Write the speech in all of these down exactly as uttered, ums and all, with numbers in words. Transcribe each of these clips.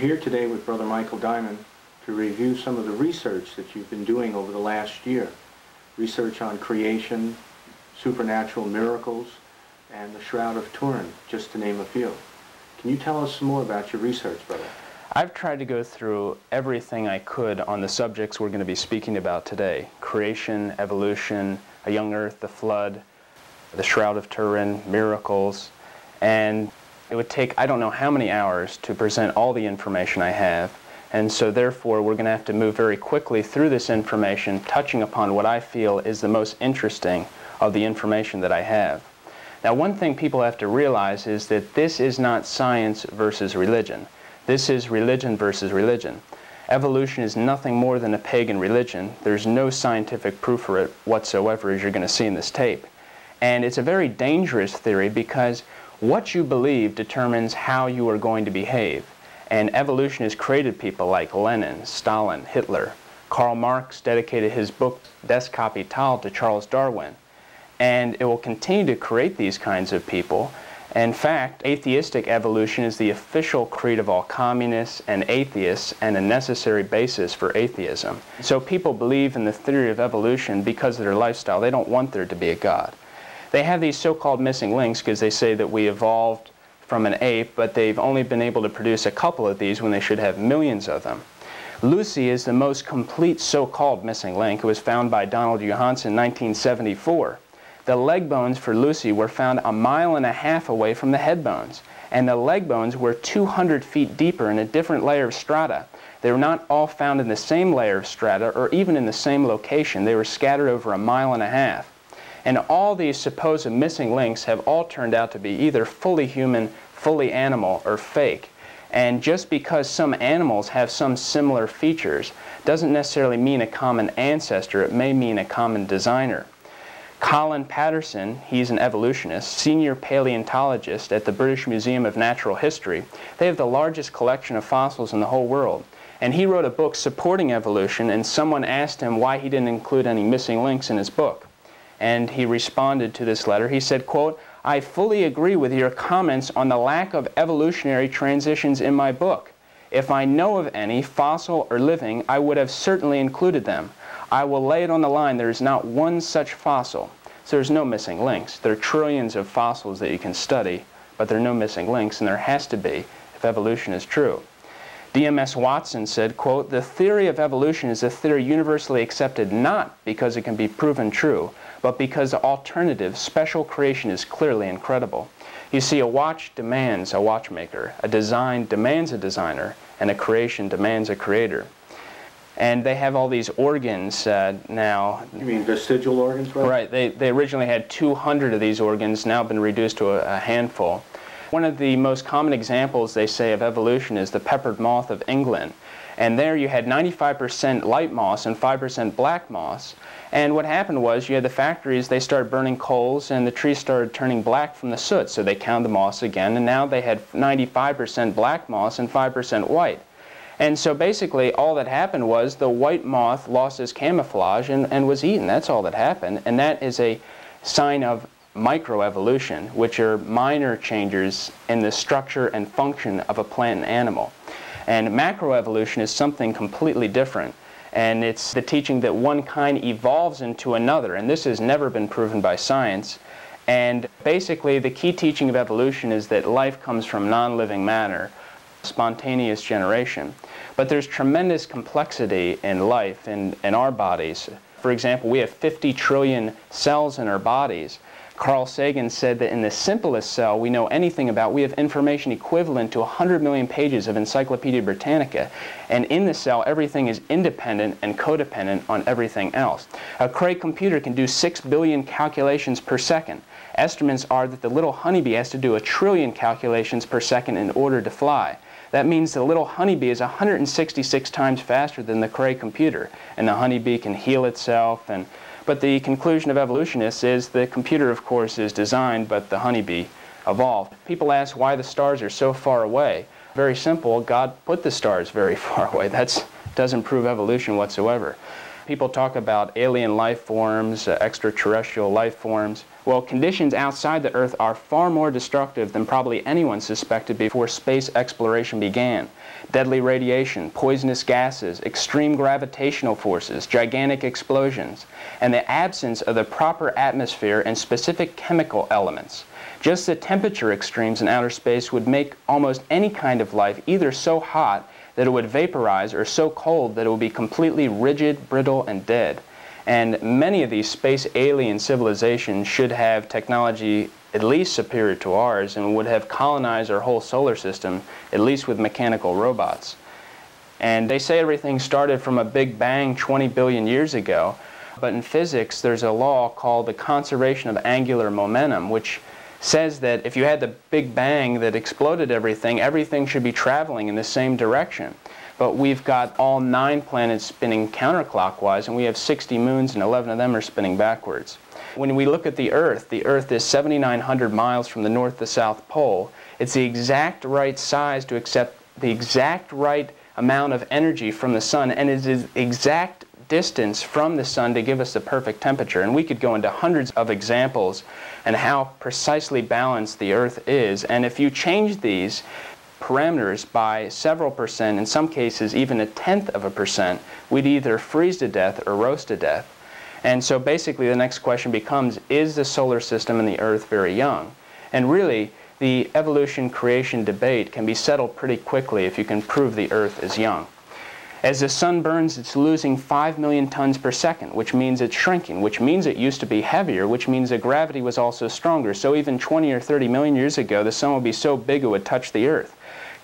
We're here today with Brother Michael Diamond to review some of the research that you've been doing over the last year. Research on creation, supernatural miracles, and the Shroud of Turin, just to name a few. Can you tell us some more about your research, Brother? I've tried to go through everything I could on the subjects we're going to be speaking about today. Creation, evolution, a young earth, the flood, the Shroud of Turin, miracles, and it would take I don't know how many hours to present all the information I have, and so therefore we're going to have to move very quickly through this information, touching upon what I feel is the most interesting of the information that I have. Now, one thing people have to realize is that this is not science versus religion. This is religion versus religion. Evolution is nothing more than a pagan religion. There's no scientific proof for it whatsoever, as you're going to see in this tape. And it's a very dangerous theory because what you believe determines how you are going to behave. And evolution has created people like Lenin, Stalin, Hitler. Karl Marx dedicated his book Das Kapital to Charles Darwin. And it will continue to create these kinds of people. In fact, atheistic evolution is the official creed of all communists and atheists and a necessary basis for atheism. So people believe in the theory of evolution because of their lifestyle. They don't want there to be a God. They have these so-called missing links because they say that we evolved from an ape, but they've only been able to produce a couple of these when they should have millions of them. Lucy is the most complete so-called missing link. It was found by Donald Johansson in nineteen seventy-four. The leg bones for Lucy were found a mile and a half away from the head bones, and the leg bones were two hundred feet deeper in a different layer of strata. They were not all found in the same layer of strata or even in the same location. They were scattered over a mile and a half. And all these supposed missing links have all turned out to be either fully human, fully animal, or fake. And just because some animals have some similar features doesn't necessarily mean a common ancestor. It may mean a common designer. Colin Patterson, he's an evolutionist, senior paleontologist at the British Museum of Natural History. They have the largest collection of fossils in the whole world. And he wrote a book supporting evolution, and someone asked him why he didn't include any missing links in his book. And he responded to this letter. He said, quote, "I fully agree with your comments on the lack of evolutionary transitions in my book. If I know of any, fossil or living, I would have certainly included them. I will lay it on the line, there is not one such fossil." So there's no missing links. There are trillions of fossils that you can study, but there are no missing links, and there has to be if evolution is true. D M S Watson said, quote, "The theory of evolution is a theory universally accepted not because it can be proven true, but because the alternative, special creation, is clearly incredible. You see, a watch demands a watchmaker, a design demands a designer, and a creation demands a creator." And they have all these organs uh, now. You mean vestigial organs, right? Right. They, they originally had two hundred of these organs, now been reduced to a, a handful. One of the most common examples, they say, of evolution is the peppered moth of England. And there you had ninety-five percent light moss and five percent black moss. And what happened was you had the factories, they started burning coals, and the trees started turning black from the soot. So they counted the moss again, and now they had ninety-five percent black moss and five percent white. And so basically all that happened was the white moth lost its camouflage and, and was eaten. That's all that happened. And that is a sign of microevolution, which are minor changes in the structure and function of a plant and animal. And macroevolution is something completely different. And it's the teaching that one kind evolves into another. And this has never been proven by science. And basically, the key teaching of evolution is that life comes from non-living matter, spontaneous generation. But there's tremendous complexity in life and in, in our bodies. For example, we have fifty trillion cells in our bodies. Carl Sagan said that in the simplest cell we know anything about, we have information equivalent to one hundred million pages of Encyclopedia Britannica. And in the cell, everything is independent and codependent on everything else. A Cray computer can do six billion calculations per second. Estimates are that the little honeybee has to do a trillion calculations per second in order to fly. That means the little honeybee is one hundred sixty-six times faster than the Cray computer. And the honeybee can heal itself. and. But the conclusion of evolutionists is the computer, of course, is designed, but the honeybee evolved. People ask why the stars are so far away. Very simple. God put the stars very far away. That doesn't prove evolution whatsoever. People talk about alien life forms, uh, extraterrestrial life forms. Well, conditions outside the Earth are far more destructive than probably anyone suspected before space exploration began. Deadly radiation, poisonous gases, extreme gravitational forces, gigantic explosions, and the absence of the proper atmosphere and specific chemical elements. Just the temperature extremes in outer space would make almost any kind of life either so hot that it would vaporize or so cold that it would be completely rigid, brittle, and dead. And many of these space alien civilizations should have technology at least superior to ours and would have colonized our whole solar system, at least with mechanical robots. And they say everything started from a big bang twenty billion years ago, but in physics there's a law called the conservation of angular momentum, which says that if you had the big bang that exploded everything, everything should be traveling in the same direction. But we've got all nine planets spinning counterclockwise, and we have sixty moons, and eleven of them are spinning backwards. When we look at the Earth, the Earth is seventy-nine hundred miles from the North to South Pole. It's the exact right size to accept the exact right amount of energy from the Sun, and it is the exact distance from the Sun to give us the perfect temperature. And we could go into hundreds of examples and how precisely balanced the Earth is. And if you change these parameters by several percent, in some cases even a tenth of a percent, we'd either freeze to death or roast to death. And so basically the next question becomes, is the solar system and the Earth very young? And really, the evolution creation debate can be settled pretty quickly if you can prove the Earth is young. As the Sun burns, it's losing five million tons per second, which means it's shrinking, which means it used to be heavier, which means the gravity was also stronger. So even twenty or thirty million years ago, the Sun would be so big it would touch the Earth.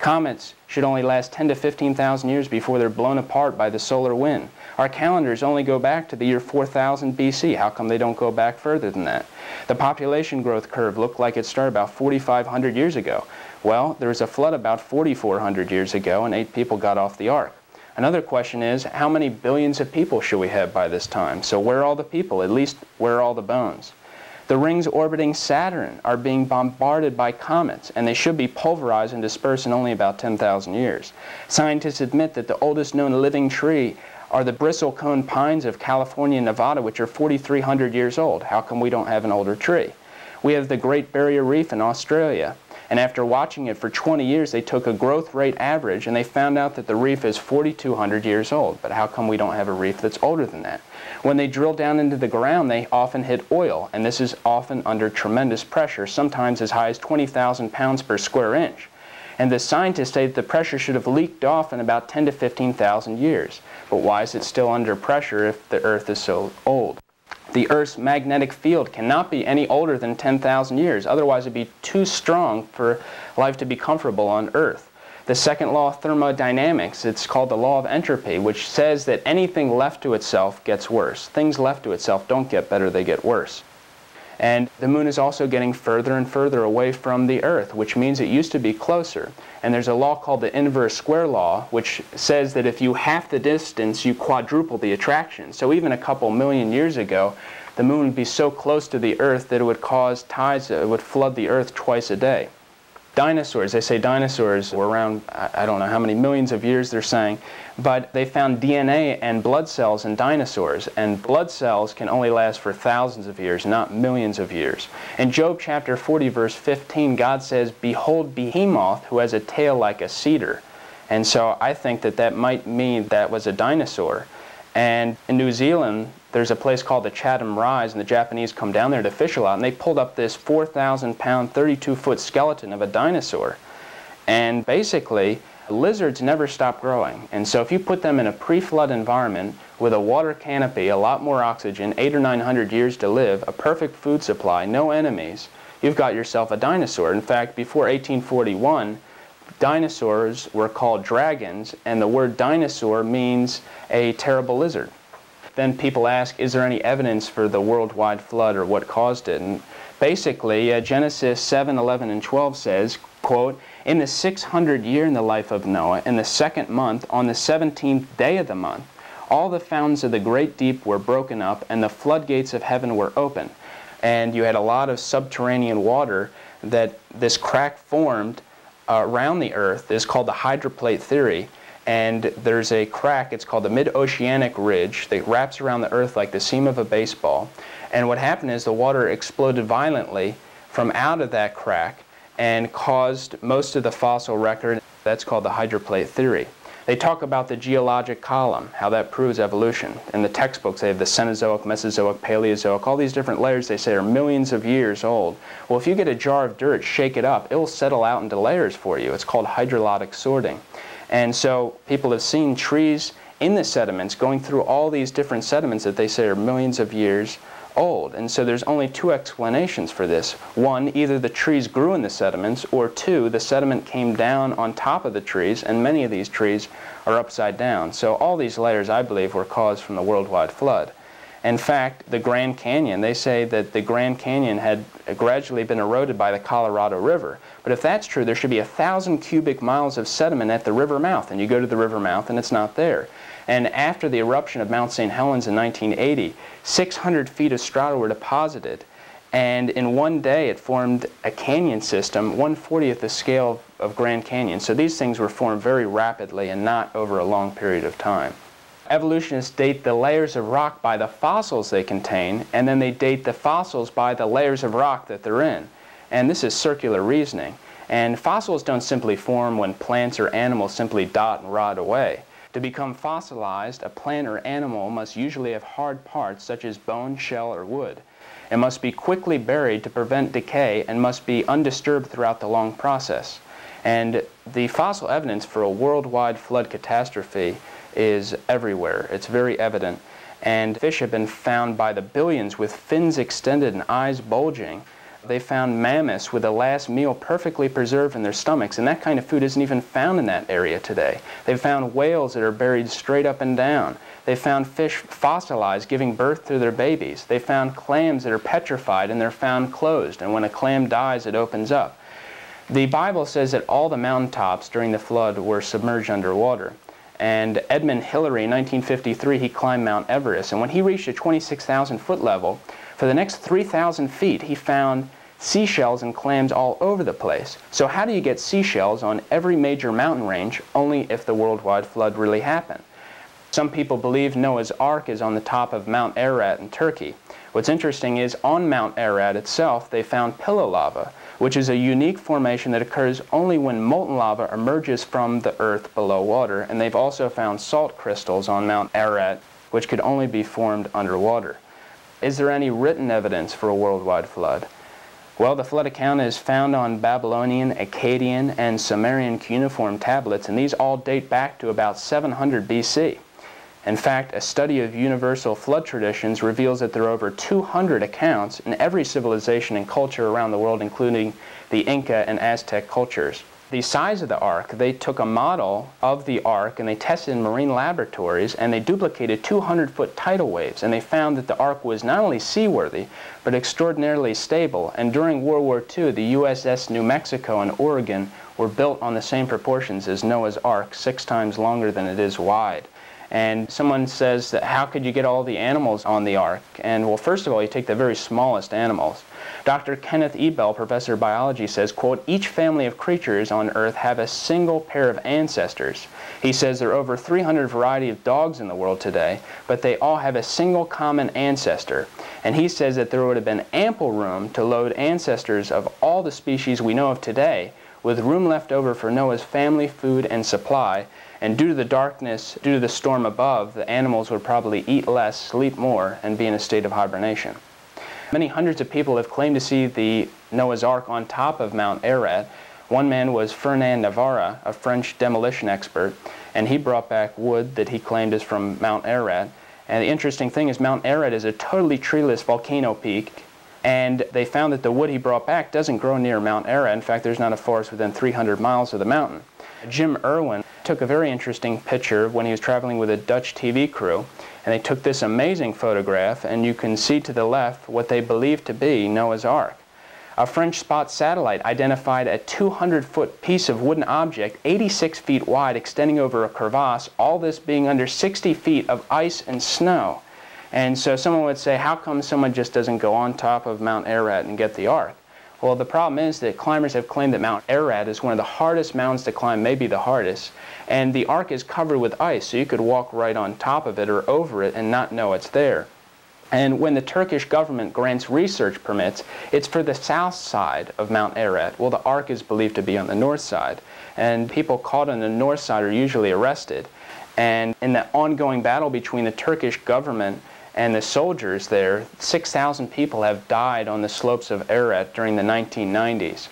Comets should only last ten to fifteen thousand years before they're blown apart by the solar wind. Our calendars only go back to the year four thousand B C. How come they don't go back further than that? The population growth curve looked like it started about forty-five hundred years ago. Well, there was a flood about forty-four hundred years ago, and eight people got off the ark. Another question is, how many billions of people should we have by this time? So where are all the people? At least, where are all the bones? The rings orbiting Saturn are being bombarded by comets, and they should be pulverized and dispersed in only about ten thousand years. Scientists admit that the oldest known living tree are the bristlecone pines of California and Nevada, which are forty-three hundred years old. How come we don't have an older tree? We have the Great Barrier Reef in Australia, and after watching it for twenty years, they took a growth rate average, and they found out that the reef is forty-two hundred years old. But how come we don't have a reef that's older than that? When they drill down into the ground, they often hit oil, and this is often under tremendous pressure, sometimes as high as twenty thousand pounds per square inch. And the scientists say that the pressure should have leaked off in about ten to fifteen thousand years. But why is it still under pressure if the Earth is so old? The Earth's magnetic field cannot be any older than ten thousand years, otherwise it'd be too strong for life to be comfortable on Earth. The second law of thermodynamics, it's called the law of entropy, which says that anything left to itself gets worse. Things left to itself don't get better, they get worse. And the moon is also getting further and further away from the Earth, which means it used to be closer. And there's a law called the inverse square law, which says that if you half the distance, you quadruple the attraction. So even a couple million years ago, the moon would be so close to the Earth that it would cause tides that would flood the Earth twice a day. Dinosaurs, they say dinosaurs were around, I don't know how many millions of years they're saying, but they found D N A and blood cells in dinosaurs, and blood cells can only last for thousands of years, not millions of years. In Job chapter forty, verse fifteen, God says, "Behold Behemoth, who has a tail like a cedar." And so I think that that might mean that was a dinosaur. And in New Zealand, there's a place called the Chatham Rise, and the Japanese come down there to fish a lot, and they pulled up this four thousand pound, thirty-two foot skeleton of a dinosaur. And basically, lizards never stop growing. And so if you put them in a pre-flood environment with a water canopy, a lot more oxygen, eight or nine hundred years to live, a perfect food supply, no enemies, you've got yourself a dinosaur. In fact, before eighteen forty-one, dinosaurs were called dragons, and the word dinosaur means a terrible lizard. Then people ask, is there any evidence for the worldwide flood or what caused it? And basically, uh, Genesis seven, eleven, and twelve says, quote, "In the six hundredth year in the life of Noah, in the second month, on the seventeenth day of the month, all the fountains of the great deep were broken up, and the floodgates of heaven were opened." And you had a lot of subterranean water that this crack formed uh, around the Earth. It's called the hydroplate theory. And there's a crack, it's called the mid-oceanic ridge, that wraps around the Earth like the seam of a baseball. And what happened is the water exploded violently from out of that crack and caused most of the fossil record. That's called the hydroplate theory. They talk about the geologic column, how that proves evolution. In the textbooks, they have the Cenozoic, Mesozoic, Paleozoic, all these different layers they say are millions of years old. Well, if you get a jar of dirt, shake it up, it'll settle out into layers for you. It's called hydrologic sorting. And so people have seen trees in the sediments going through all these different sediments that they say are millions of years old. And so there's only two explanations for this. One, either the trees grew in the sediments, or two, the sediment came down on top of the trees, and many of these trees are upside down. So all these layers, I believe, were caused from the worldwide flood. In fact, the Grand Canyon, they say that the Grand Canyon had gradually been eroded by the Colorado River. But if that's true, there should be a thousand cubic miles of sediment at the river mouth, and you go to the river mouth and it's not there. And after the eruption of Mount Saint Helens in nineteen eighty, six hundred feet of strata were deposited, and in one day it formed a canyon system, one fortieth the scale of Grand Canyon. So these things were formed very rapidly and not over a long period of time. Evolutionists date the layers of rock by the fossils they contain, and then they date the fossils by the layers of rock that they're in. And this is circular reasoning. And fossils don't simply form when plants or animals simply dot and rot away. To become fossilized, a plant or animal must usually have hard parts such as bone, shell, or wood. It must be quickly buried to prevent decay and must be undisturbed throughout the long process. And the fossil evidence for a worldwide flood catastrophe is everywhere. It's very evident. And fish have been found by the billions with fins extended and eyes bulging. They found mammoths with the last meal perfectly preserved in their stomachs, and that kind of food isn't even found in that area today. They found whales that are buried straight up and down. They found fish fossilized giving birth to their babies. They found clams that are petrified and they're found closed, and when a clam dies it opens up. The Bible says that all the mountaintops during the flood were submerged underwater. And Edmund Hillary in nineteen fifty-three, he climbed Mount Everest, and when he reached a twenty-six thousand foot level, for the next three thousand feet, he found seashells and clams all over the place. So how do you get seashells on every major mountain range? Only if the worldwide flood really happened. Some people believe Noah's Ark is on the top of Mount Ararat in Turkey. What's interesting is on Mount Ararat itself, they found pillow lava, which is a unique formation that occurs only when molten lava emerges from the earth below water. And they've also found salt crystals on Mount Ararat, which could only be formed underwater. Is there any written evidence for a worldwide flood? Well, the flood account is found on Babylonian, Akkadian, and Sumerian cuneiform tablets, and these all date back to about seven hundred B C. In fact, a study of universal flood traditions reveals that there are over two hundred accounts in every civilization and culture around the world, including the Inca and Aztec cultures. The size of the ark, they took a model of the ark and they tested in marine laboratories, and they duplicated two hundred foot tidal waves, and they found that the ark was not only seaworthy but extraordinarily stable. And during World War Two, the U S S New Mexico and Oregon were built on the same proportions as Noah's Ark, six times longer than it is wide. And someone says that how could you get all the animals on the ark? And well, first of all, you take the very smallest animals. Doctor Kenneth Ebel, professor of biology, says, quote, each family of creatures on Earth have a single pair of ancestors. He says there are over three hundred varieties of dogs in the world today, but they all have a single common ancestor. And he says that there would have been ample room to load ancestors of all the species we know of today, with room left over for Noah's family, food, and supply. And due to the darkness, due to the storm above, the animals would probably eat less, sleep more, and be in a state of hibernation. Many hundreds of people have claimed to see the Noah's Ark on top of Mount Ararat. One man was Fernand Navarra, a French demolition expert, and he brought back wood that he claimed is from Mount Ararat. And the interesting thing is Mount Ararat is a totally treeless volcano peak, and they found that the wood he brought back doesn't grow near Mount Ararat. In fact, there's not a forest within three hundred miles of the mountain. Jim Irwin took a very interesting picture when he was traveling with a Dutch T V crew, and they took this amazing photograph, and you can see to the left what they believe to be Noah's Ark. A French spot satellite identified a two hundred foot piece of wooden object eighty-six feet wide extending over a crevasse, all this being under sixty feet of ice and snow. And so someone would say, how come someone just doesn't go on top of Mount Ararat and get the Ark? Well, the problem is that climbers have claimed that Mount Ararat is one of the hardest mountains to climb, maybe the hardest, and the ark is covered with ice, so you could walk right on top of it or over it and not know it's there. And when the Turkish government grants research permits, it's for the south side of Mount Ararat. Well, the Ark is believed to be on the north side. And people caught on the north side are usually arrested. And in the ongoing battle between the Turkish government and the soldiers there, six thousand people have died on the slopes of Ararat during the nineteen nineties.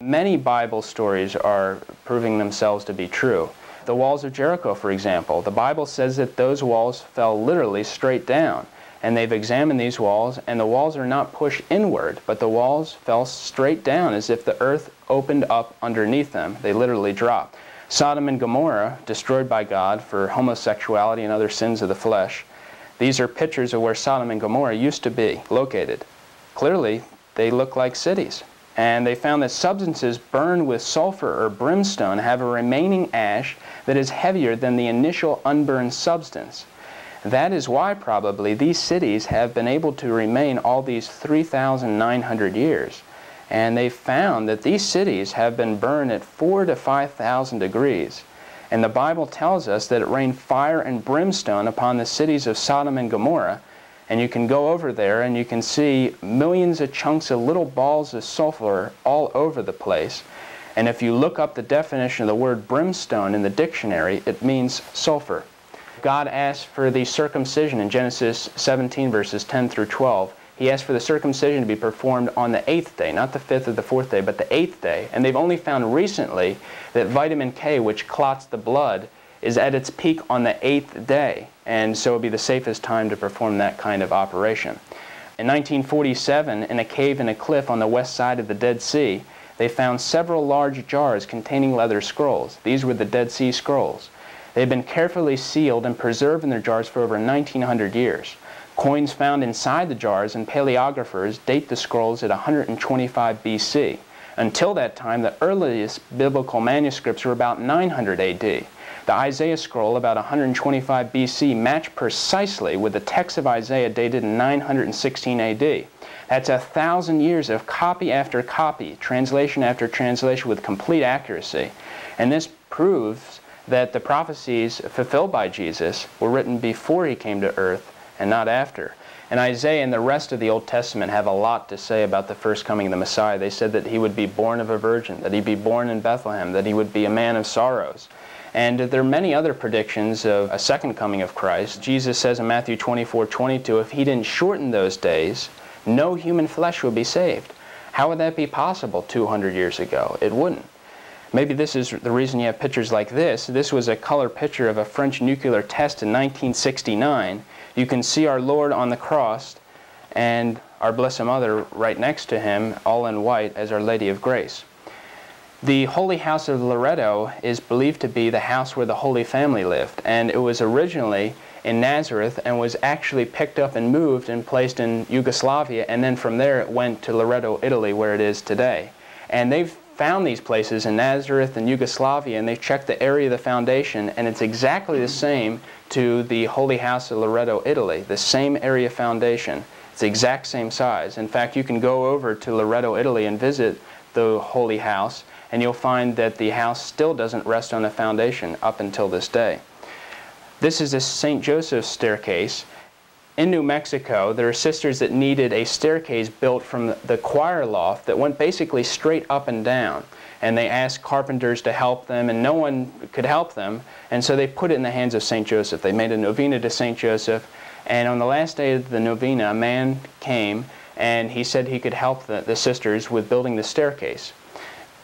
Many Bible stories are proving themselves to be true. The walls of Jericho, for example, the Bible says that those walls fell literally straight down. And they've examined these walls, and the walls are not pushed inward, but the walls fell straight down as if the earth opened up underneath them. They literally dropped. Sodom and Gomorrah, destroyed by God for homosexuality and other sins of the flesh. These are pictures of where Sodom and Gomorrah used to be located. Clearly, they look like cities. And they found that substances burned with sulfur or brimstone have a remaining ash that is heavier than the initial unburned substance. That is why, probably, these cities have been able to remain all these three thousand nine hundred years. And they found that these cities have been burned at four to five thousand degrees. And the Bible tells us that it rained fire and brimstone upon the cities of Sodom and Gomorrah. And you can go over there and you can see millions of chunks of little balls of sulfur all over the place. And if you look up the definition of the word brimstone in the dictionary, it means sulfur. God asked for the circumcision in Genesis seventeen, verses ten through twelve. He asked for the circumcision to be performed on the eighth day, not the fifth or the fourth day, but the eighth day. And they've only found recently that vitamin K, which clots the blood, is at its peak on the eighth day. And so it would be the safest time to perform that kind of operation. In nineteen forty-seven, in a cave in a cliff on the west side of the Dead Sea, they found several large jars containing leather scrolls. These were the Dead Sea Scrolls. They've been carefully sealed and preserved in their jars for over nineteen hundred years. Coins found inside the jars and paleographers date the scrolls at one hundred twenty-five B C. Until that time, the earliest biblical manuscripts were about nine hundred A D. The Isaiah scroll, about one hundred twenty-five B C, matched precisely with the text of Isaiah dated in nine hundred sixteen A D. That's a thousand years of copy after copy, translation after translation with complete accuracy. And this proves that the prophecies fulfilled by Jesus were written before he came to earth and not after. And Isaiah and the rest of the Old Testament have a lot to say about the first coming of the Messiah. They said that he would be born of a virgin, that he'd be born in Bethlehem, that he would be a man of sorrows. And there are many other predictions of a second coming of Christ. Jesus says in Matthew twenty-four twenty-two, if he didn't shorten those days, no human flesh would be saved. How would that be possible two hundred years ago? It wouldn't. Maybe this is the reason you have pictures like this. This was a color picture of a French nuclear test in nineteen sixty-nine. You can see our Lord on the cross and our Blessed Mother right next to him, all in white, as Our Lady of Grace. The Holy House of Loretto is believed to be the house where the Holy Family lived, and it was originally in Nazareth and was actually picked up and moved and placed in Yugoslavia, and then from there it went to Loretto, Italy, where it is today. And they've found these places in Nazareth and Yugoslavia, and they checked the area of the foundation, and it's exactly the same to the Holy House of Loretto, Italy, the same area foundation. It's the exact same size. In fact, you can go over to Loretto, Italy and visit the Holy House, and you'll find that the house still doesn't rest on a foundation up until this day. This is the Saint Joseph's staircase. In New Mexico, there are sisters that needed a staircase built from the choir loft that went basically straight up and down. And they asked carpenters to help them, and no one could help them. And so they put it in the hands of Saint Joseph. They made a novena to Saint Joseph. And on the last day of the novena, a man came, and he said he could help the, the sisters with building the staircase.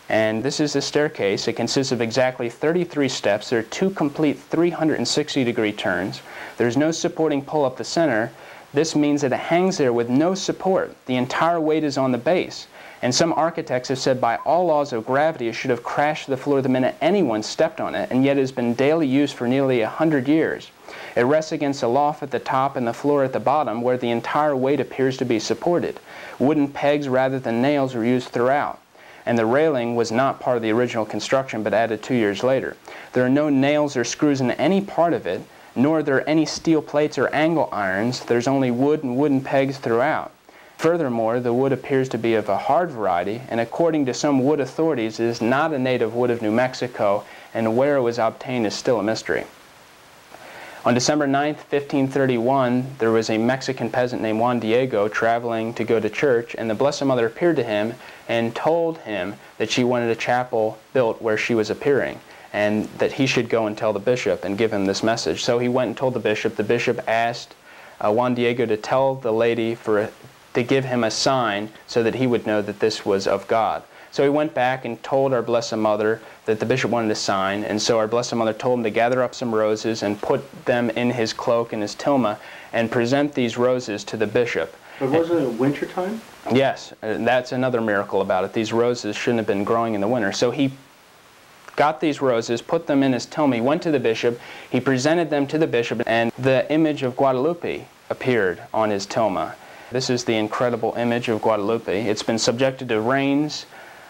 And this is the staircase. It consists of exactly thirty-three steps. There are two complete three hundred sixty degree turns. There's no supporting pole up the center. This means that it hangs there with no support. The entire weight is on the base. And some architects have said by all laws of gravity, it should have crashed to the floor the minute anyone stepped on it, and yet it has been daily used for nearly one hundred years. It rests against the loft at the top and the floor at the bottom, where the entire weight appears to be supported. Wooden pegs rather than nails were used throughout. And the railing was not part of the original construction, but added two years later. There are no nails or screws in any part of it, nor are there any steel plates or angle irons. There's only wood and wooden pegs throughout. Furthermore, the wood appears to be of a hard variety, and according to some wood authorities, it is not a native wood of New Mexico, and where it was obtained is still a mystery. On December ninth, fifteen thirty-one, there was a Mexican peasant named Juan Diego traveling to go to church, and the Blessed Mother appeared to him and told him that she wanted a chapel built where she was appearing, and that he should go and tell the bishop and give him this message. So he went and told the bishop. The bishop asked uh, Juan Diego to tell the lady for a, to give him a sign so that he would know that this was of God. So he went back and told our Blessed Mother that the bishop wanted a sign, and so our Blessed Mother told him to gather up some roses and put them in his cloak and his tilma and present these roses to the bishop. But wasn't it wintertime? Yes, that's another miracle about it. These roses shouldn't have been growing in the winter. So he got these roses, put them in his tilma, he went to the bishop, he presented them to the bishop, and the image of Guadalupe appeared on his tilma. This is the incredible image of Guadalupe. It's been subjected to rains,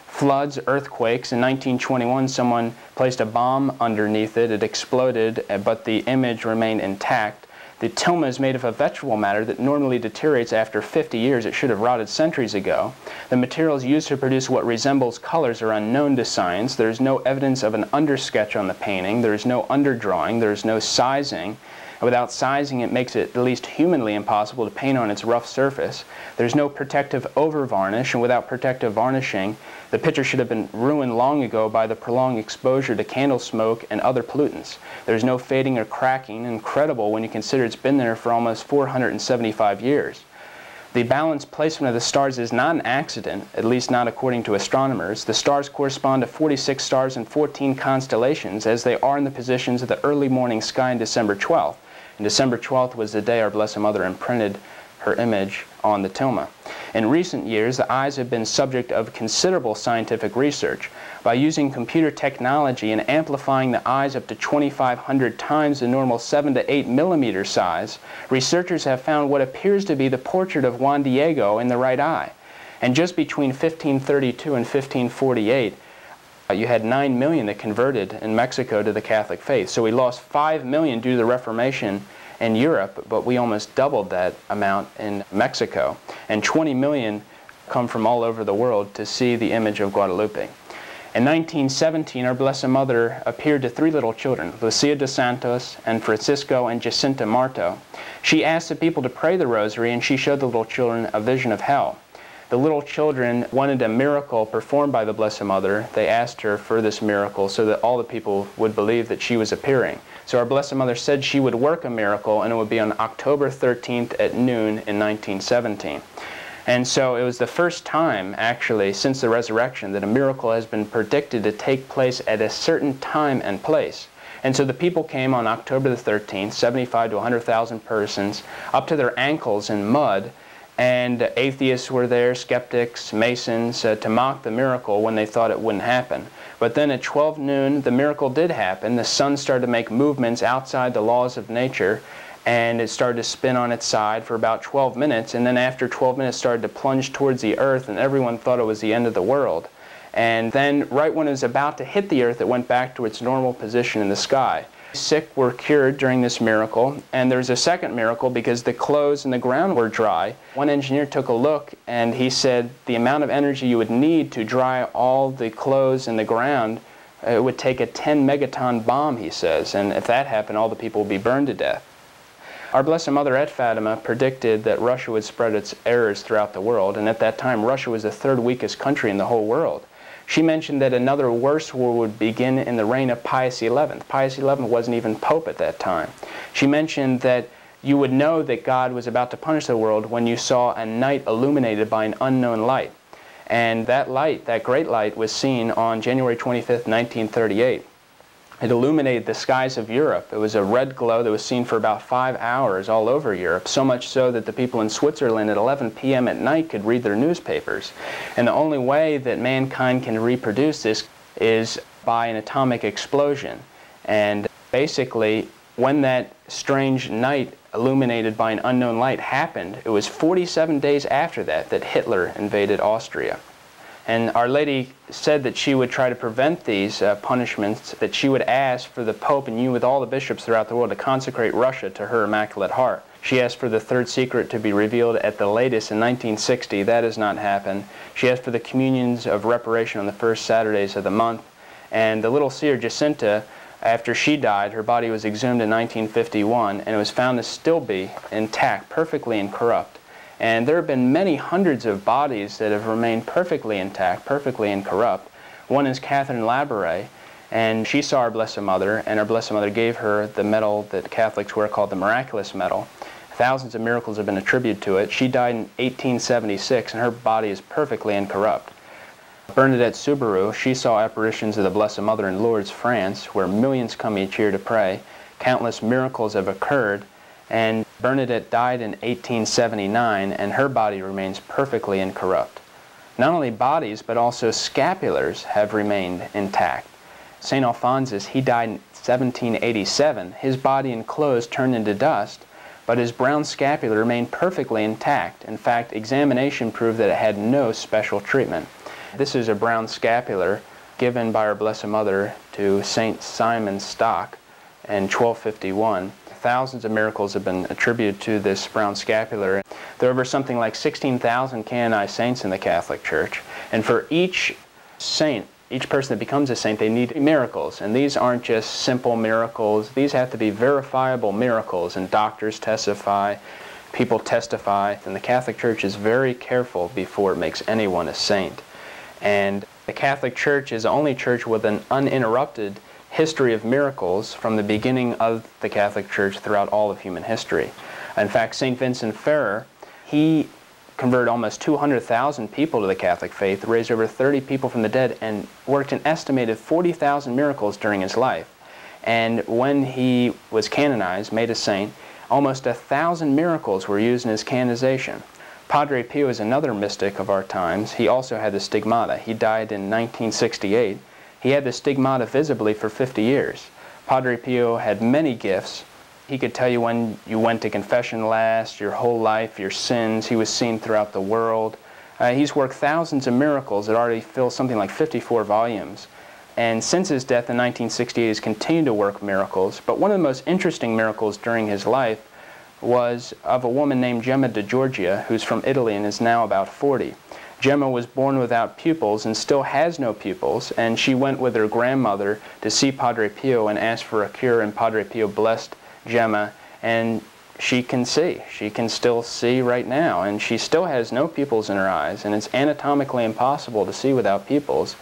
floods, earthquakes. In nineteen twenty-one, someone placed a bomb underneath it. It exploded, but the image remained intact. The tilma is made of a vegetable matter that normally deteriorates after fifty years. It should have rotted centuries ago. The materials used to produce what resembles colors are unknown to science. There is no evidence of an undersketch on the painting. There is no underdrawing. There is no sizing. Without sizing, it makes it at least humanly impossible to paint on its rough surface. There's no protective overvarnish, and without protective varnishing, the picture should have been ruined long ago by the prolonged exposure to candle smoke and other pollutants. There's no fading or cracking, incredible when you consider it's been there for almost four hundred seventy-five years. The balanced placement of the stars is not an accident, at least not according to astronomers. The stars correspond to forty-six stars and fourteen constellations, as they are in the positions of the early morning sky on December twelfth. And December twelfth was the day our Blessed Mother imprinted her image on the tilma. In recent years, the eyes have been subject of considerable scientific research. By using computer technology and amplifying the eyes up to twenty-five hundred times the normal seven to eight millimeter size, researchers have found what appears to be the portrait of Juan Diego in the right eye. And just between fifteen thirty-two and fifteen forty-eight, you had nine million that converted in Mexico to the Catholic faith. So we lost five million due to the Reformation in Europe, but we almost doubled that amount in Mexico. And twenty million come from all over the world to see the image of Guadalupe. In nineteen seventeen, our Blessed Mother appeared to three little children, Lucia de Santos and Francisco and Jacinta Marto. She asked the people to pray the rosary, and she showed the little children a vision of hell. The little children wanted a miracle performed by the Blessed Mother. They asked her for this miracle so that all the people would believe that she was appearing. So our Blessed Mother said she would work a miracle, and it would be on October thirteenth at noon in nineteen seventeen. And so it was the first time, actually, since the resurrection that a miracle has been predicted to take place at a certain time and place. And so the people came on October the thirteenth, seventy-five to one hundred thousand persons, up to their ankles in mud. And atheists were there, skeptics, masons, uh, to mock the miracle when they thought it wouldn't happen. But then at twelve noon, the miracle did happen. The sun started to make movements outside the laws of nature, and it started to spin on its side for about twelve minutes. And then after twelve minutes, started to plunge towards the earth, and everyone thought it was the end of the world. And then right when it was about to hit the earth, it went back to its normal position in the sky. Sick were cured during this miracle, and there's a second miracle because the clothes and the ground were dry. One engineer took a look and he said the amount of energy you would need to dry all the clothes and the ground, it would take a ten megaton bomb, he says, and if that happened, all the people would be burned to death. Our Blessed Mother at Fatima predicted that Russia would spread its errors throughout the world, and at that time Russia was the third weakest country in the whole world. She mentioned that another worse war would begin in the reign of Pius the eleventh. Pius the eleventh wasn't even pope at that time. She mentioned that you would know that God was about to punish the world when you saw a night illuminated by an unknown light. And that light, that great light, was seen on January twenty-fifth, nineteen thirty-eight. It illuminated the skies of Europe. It was a red glow that was seen for about five hours all over Europe, so much so that the people in Switzerland at eleven p m at night could read their newspapers. And the only way that mankind can reproduce this is by an atomic explosion. And basically, when that strange night illuminated by an unknown light happened, it was forty-seven days after that that Hitler invaded Austria. And Our Lady said that she would try to prevent these uh, punishments, that she would ask for the Pope and you with all the bishops throughout the world to consecrate Russia to her Immaculate Heart. She asked for the third secret to be revealed at the latest in nineteen sixty. That has not happened. She asked for the communions of reparation on the first Saturdays of the month. And the little seer Jacinta After she died, her body was exhumed in nineteen fifty-one, and it was found to still be intact, perfectly incorrupt. And there have been many hundreds of bodies that have remained perfectly intact, perfectly incorrupt. One is Catherine Labouré, and she saw our Blessed Mother, and our Blessed Mother gave her the medal that Catholics wear called the Miraculous Medal. Thousands of miracles have been attributed to it. She died in eighteen seventy-six, and her body is perfectly incorrupt. Bernadette Subaru, she saw apparitions of the Blessed Mother in Lourdes, France, where millions come each year to pray. Countless miracles have occurred, and Bernadette died in eighteen seventy-nine, and her body remains perfectly incorrupt. Not only bodies, but also scapulars have remained intact. Saint Alphonsus, he died in seventeen eighty-seven. His body and clothes turned into dust, but his brown scapular remained perfectly intact. In fact, examination proved that it had no special treatment. This is a brown scapular given by our Blessed Mother to Saint Simon Stock in twelve fifty-one. Thousands of miracles have been attributed to this brown scapular. There are over something like sixteen thousand canonized saints in the Catholic Church. And for each saint, each person that becomes a saint, they need miracles. And these aren't just simple miracles. These have to be verifiable miracles. And doctors testify, people testify. And the Catholic Church is very careful before it makes anyone a saint. And the Catholic Church is the only church with an uninterrupted history of miracles from the beginning of the Catholic Church throughout all of human history. In fact, Saint Vincent Ferrer, he converted almost two hundred thousand people to the Catholic faith, raised over thirty people from the dead, and worked an estimated forty thousand miracles during his life. And when he was canonized, made a saint, almost a thousand miracles were used in his canonization. Padre Pio is another mystic of our times. He also had the stigmata. He died in nineteen sixty-eight. He had the stigmata visibly for fifty years. Padre Pio had many gifts. He could tell you when you went to confession last, your whole life, your sins. He was seen throughout the world. Uh, he's worked thousands of miracles that already fill something like fifty-four volumes. And since his death in nineteen sixty-eight, he's continued to work miracles. But one of the most interesting miracles during his life was of a woman named Gemma di Giorgia, who's from Italy and is now about forty. Gemma was born without pupils and still has no pupils, and she went with her grandmother to see Padre Pio and asked for a cure, and Padre Pio blessed Gemma, and she can see. She can still see right now, and she still has no pupils in her eyes, and it's anatomically impossible to see without pupils,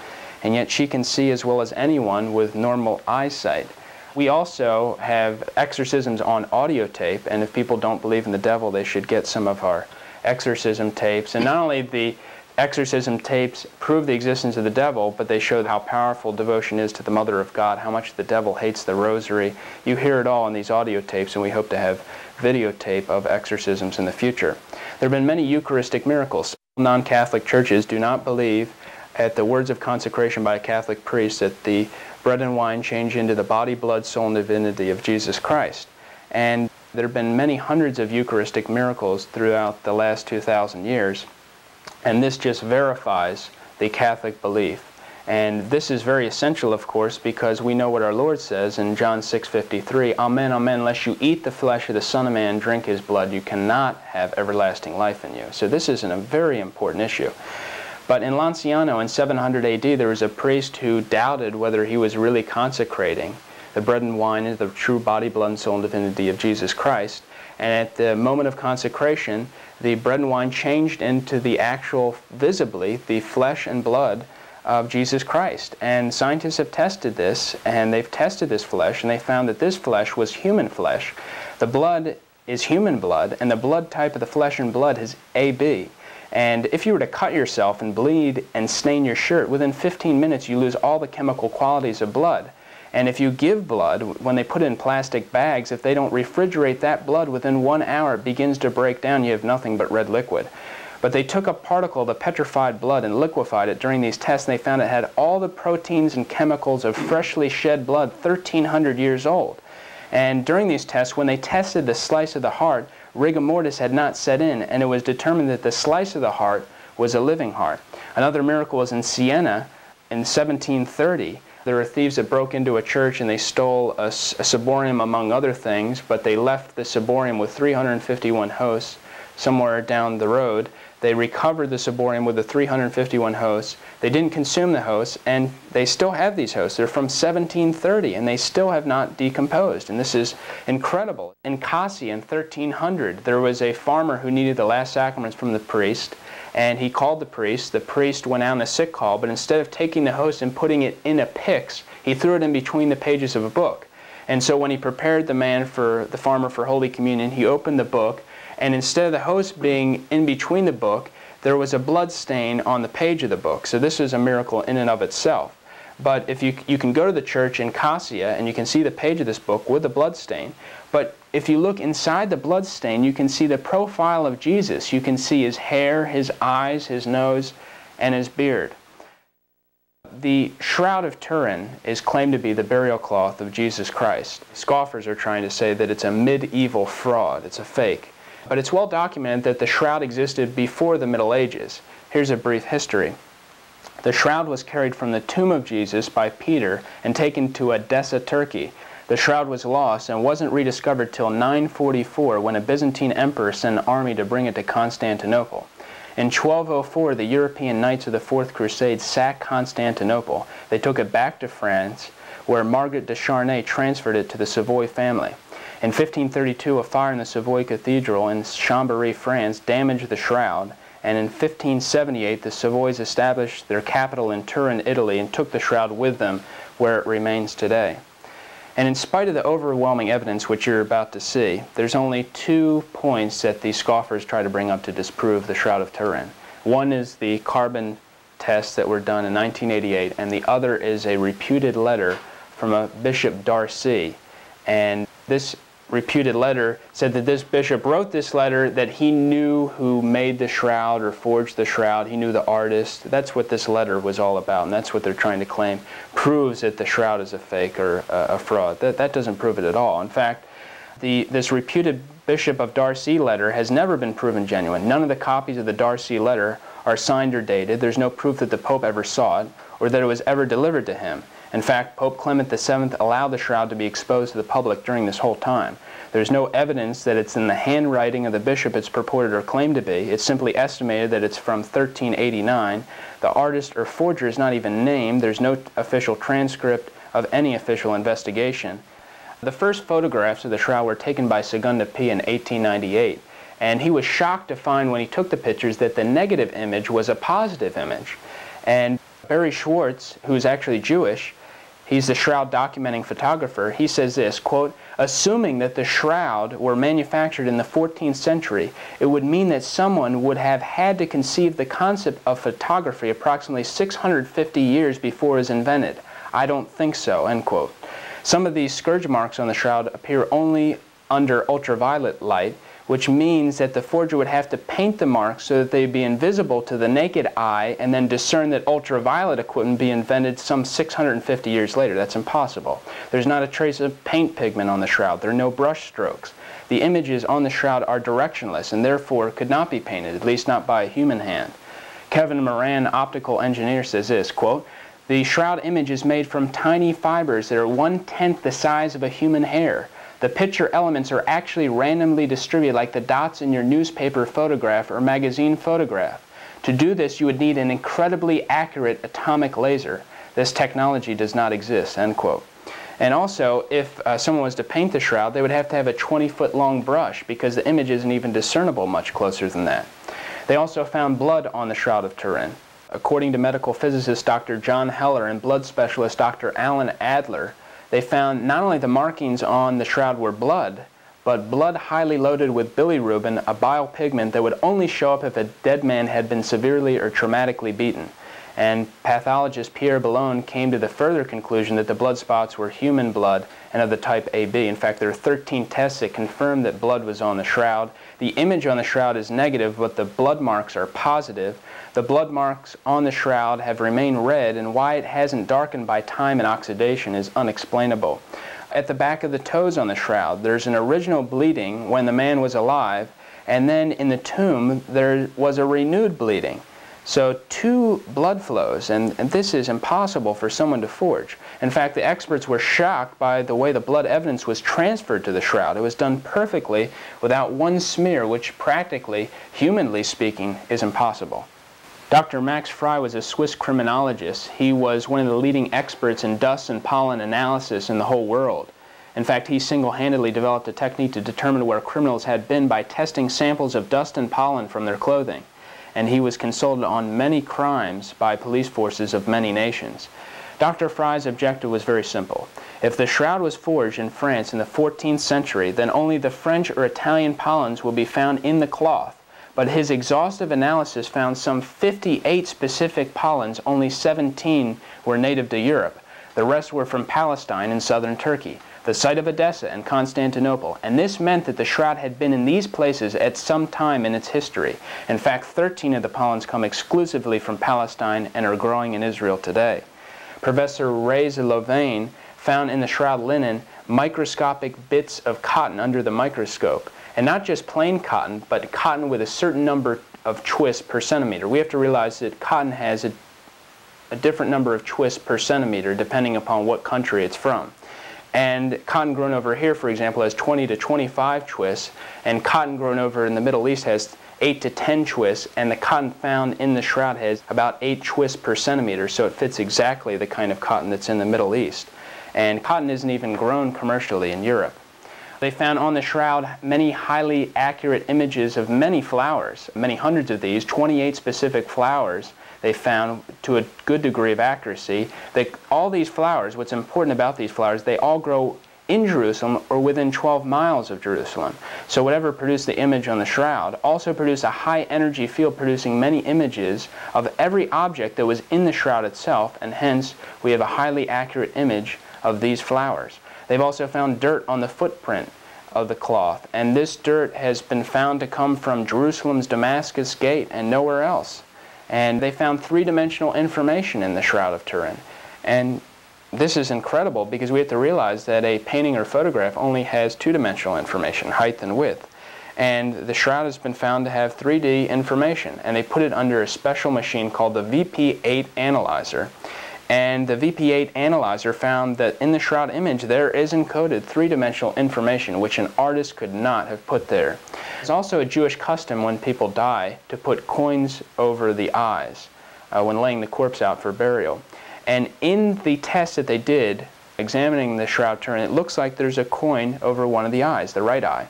and yet she can see as well as anyone with normal eyesight. We also have exorcisms on audio tape, and if people don't believe in the devil, they should get some of our exorcism tapes. And not only the exorcism tapes prove the existence of the devil, but they show how powerful devotion is to the Mother of God, how much the devil hates the rosary. You hear it all in these audio tapes, and we hope to have videotape of exorcisms in the future. There have been many Eucharistic miracles. Non-Catholic churches do not believe at the words of consecration by a Catholic priest that the bread and wine change into the body, blood, soul, and divinity of Jesus Christ. And there have been many hundreds of Eucharistic miracles throughout the last two thousand years. And this just verifies the Catholic belief. And this is very essential, of course, because we know what our Lord says in John six fifty-three, Amen, amen, unless you eat the flesh of the Son of Man, drink his blood, you cannot have everlasting life in you. So this is a very important issue. But in Lanciano in seven hundred A D, there was a priest who doubted whether he was really consecrating the bread and wine into the true body, blood, and soul, and divinity of Jesus Christ. And at the moment of consecration, the bread and wine changed into the actual, visibly, the flesh and blood of Jesus Christ. And scientists have tested this, and they've tested this flesh, and they found that this flesh was human flesh. The blood is human blood, and the blood type of the flesh and blood is A B. And if you were to cut yourself and bleed and stain your shirt, within fifteen minutes you lose all the chemical qualities of blood. And if you give blood, when they put it in plastic bags, if they don't refrigerate that blood, within one hour it begins to break down. You have nothing but red liquid. But they took a particle of the petrified blood and liquefied it during these tests, and they found it had all the proteins and chemicals of freshly shed blood thirteen hundred years old. And during these tests, when they tested the slice of the heart, rigor mortis had not set in, and it was determined that the slice of the heart was a living heart. Another miracle was in Siena in seventeen thirty. There were thieves that broke into a church and they stole a, a ciborium among other things, but they left the ciborium with three hundred fifty-one hosts somewhere down the road. They recovered the ciborium with the three hundred fifty-one hosts. They didn't consume the hosts, and they still have these hosts. They're from seventeen thirty, and they still have not decomposed. And this is incredible. In Kasi in thirteen hundred, there was a farmer who needed the last sacraments from the priest, and he called the priest. The priest went out on a sick call, but instead of taking the host and putting it in a pyx, he threw it in between the pages of a book. And so when he prepared the man for the farmer for Holy Communion, he opened the book, and instead of the host being in between the book, there was a blood stain on the page of the book. So this is a miracle in and of itself. But if you, you can go to the church in Cassia, and you can see the page of this book with the blood stain. But if you look inside the blood stain, you can see the profile of Jesus. You can see his hair, his eyes, his nose, and his beard. The Shroud of Turin is claimed to be the burial cloth of Jesus Christ. Scoffers are trying to say that it's a medieval fraud, it's a fake. But it's well documented that the shroud existed before the Middle Ages. Here's a brief history. The shroud was carried from the tomb of Jesus by Peter and taken to Edessa, Turkey. The shroud was lost and wasn't rediscovered till nine forty-four, when a Byzantine emperor sent an army to bring it to Constantinople. In twelve oh four, the European Knights of the Fourth Crusade sacked Constantinople. They took it back to France, where Margaret de Charnay transferred it to the Savoy family. In fifteen thirty-two, a fire in the Savoy Cathedral in Chambéry, France, damaged the shroud, and in fifteen seventy-eight, the Savoys established their capital in Turin, Italy, and took the shroud with them, where it remains today. And in spite of the overwhelming evidence which you're about to see, there's only two points that the scoffers try to bring up to disprove the Shroud of Turin. One is the carbon tests that were done in nineteen eighty-eight, and the other is a reputed letter from a Bishop Darcy. And this reputed letter said that this bishop wrote this letter, that he knew who made the shroud or forged the shroud. He knew the artist. That's what this letter was all about, and that's what they're trying to claim proves that the shroud is a fake or uh, a fraud. That, that doesn't prove it at all. In fact, the, this reputed Bishop of Darcy letter has never been proven genuine. None of the copies of the Darcy letter are signed or dated. There's no proof that the Pope ever saw it or that it was ever delivered to him. In fact, Pope Clement the seventh allowed the shroud to be exposed to the public during this whole time. There's no evidence that it's in the handwriting of the bishop it's purported or claimed to be. It's simply estimated that it's from thirteen eighty-nine. The artist or forger is not even named. There's no official transcript of any official investigation. The first photographs of the shroud were taken by Segunda P in eighteen ninety-eight, and he was shocked to find when he took the pictures that the negative image was a positive image. And Barry Schwartz, who's actually Jewish, he's the shroud documenting photographer. He says this, quote, "Assuming that the shroud were manufactured in the fourteenth century, it would mean that someone would have had to conceive the concept of photography approximately six hundred fifty years before it was invented. I don't think so," end quote. Some of these scourge marks on the shroud appear only under ultraviolet light, which means that the forger would have to paint the marks so that they'd be invisible to the naked eye and then discern that ultraviolet equipment be invented some six hundred fifty years later. That's impossible. There's not a trace of paint pigment on the shroud. There are no brush strokes. The images on the shroud are directionless and therefore could not be painted, at least not by a human hand. Kevin Moran, optical engineer, says this, quote, "The shroud image is made from tiny fibers that are one-tenth the size of a human hair. The picture elements are actually randomly distributed like the dots in your newspaper photograph or magazine photograph. To do this, you would need an incredibly accurate atomic laser. This technology does not exist," end quote. And also, if uh, someone was to paint the shroud, they would have to have a twenty-foot long brush because the image isn't even discernible much closer than that. They also found blood on the Shroud of Turin. According to medical physicist Doctor John Heller and blood specialist Doctor Alan Adler, they found not only the markings on the shroud were blood, but blood highly loaded with bilirubin, a bile pigment that would only show up if a dead man had been severely or traumatically beaten. And pathologist Pierre Boulogne came to the further conclusion that the blood spots were human blood and of the type A B. In fact, there are thirteen tests that confirmed that blood was on the shroud. The image on the shroud is negative, but the blood marks are positive. The blood marks on the shroud have remained red, and why it hasn't darkened by time and oxidation is unexplainable. At the back of the toes on the shroud, there's an original bleeding when the man was alive, and then in the tomb there was a renewed bleeding. So two blood flows, and, and this is impossible for someone to forge. In fact, the experts were shocked by the way the blood evidence was transferred to the shroud. It was done perfectly without one smear, which practically, humanly speaking, is impossible. Doctor Max Frei was a Swiss criminologist. He was one of the leading experts in dust and pollen analysis in the whole world. In fact, he single-handedly developed a technique to determine where criminals had been by testing samples of dust and pollen from their clothing. And he was consulted on many crimes by police forces of many nations. Doctor Fry's objective was very simple. If the shroud was forged in France in the fourteenth century, then only the French or Italian pollens will be found in the cloth. But his exhaustive analysis found some fifty-eight specific pollens, only seventeen were native to Europe. The rest were from Palestine and southern Turkey, the site of Edessa and Constantinople, and this meant that the shroud had been in these places at some time in its history. In fact, thirteen of the pollens come exclusively from Palestine and are growing in Israel today. Professor Reza Louvain found in the shroud linen microscopic bits of cotton under the microscope, and not just plain cotton, but cotton with a certain number of twists per centimeter. We have to realize that cotton has a, a different number of twists per centimeter depending upon what country it's from. And cotton grown over here, for example, has twenty to twenty-five twists, and cotton grown over in the Middle East has eight to ten twists, and the cotton found in the shroud has about eight twists per centimeter, so it fits exactly the kind of cotton that's in the Middle East. And cotton isn't even grown commercially in Europe. They found on the shroud many highly accurate images of many flowers, many hundreds of these, twenty-eight specific flowers. They found to a good degree of accuracy that all these flowers, what's important about these flowers, they all grow in Jerusalem or within twelve miles of Jerusalem. So whatever produced the image on the shroud also produced a high energy field producing many images of every object that was in the shroud itself, and hence we have a highly accurate image of these flowers. They've also found dirt on the footprint of the cloth, and this dirt has been found to come from Jerusalem's Damascus Gate and nowhere else. And they found three-dimensional information in the Shroud of Turin. And this is incredible because we have to realize that a painting or photograph only has two-dimensional information, height and width. And the shroud has been found to have three D information. And they put it under a special machine called the V P eight analyzer. And the V P eight analyzer found that in the shroud image there is encoded three-dimensional information which an artist could not have put there. It's also a Jewish custom when people die to put coins over the eyes uh, when laying the corpse out for burial. And in the test that they did examining the Shroud Turin, it looks like there's a coin over one of the eyes, the right eye.